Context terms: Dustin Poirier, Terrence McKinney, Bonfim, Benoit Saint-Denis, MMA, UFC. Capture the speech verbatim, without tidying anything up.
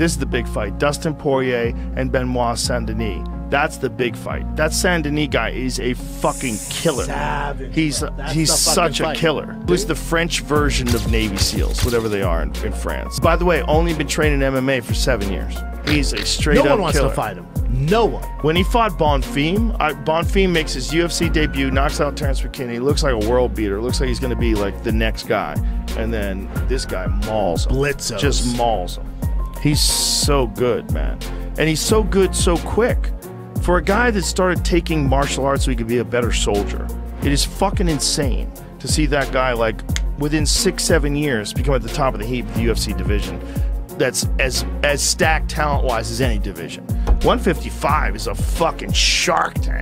This is the big fight, Dustin Poirier and Benoit Saint-Denis. That's the big fight. That Saint-Denis guy is a fucking killer. Savage, he's he's such a killer. It was the French version of Navy SEALs, whatever they are in, in France. By the way, only been training M M A for seven years. He's a straight up killer. No one wants to fight him. No one. When he fought Bonfim, I, Bonfim makes his U F C debut, knocks out Terrence McKinney, looks like a world beater, looks like he's going to be like the next guy. And then this guy mauls him. Blitzos. Just mauls him. He's so good, man. And he's so good so quick. For a guy that started taking martial arts so he could be a better soldier, it is fucking insane to see that guy, like, within six, seven years become at the top of the heap of the U F C division that's as, as stacked talent-wise as any division. one fifty-five is a fucking shark tank.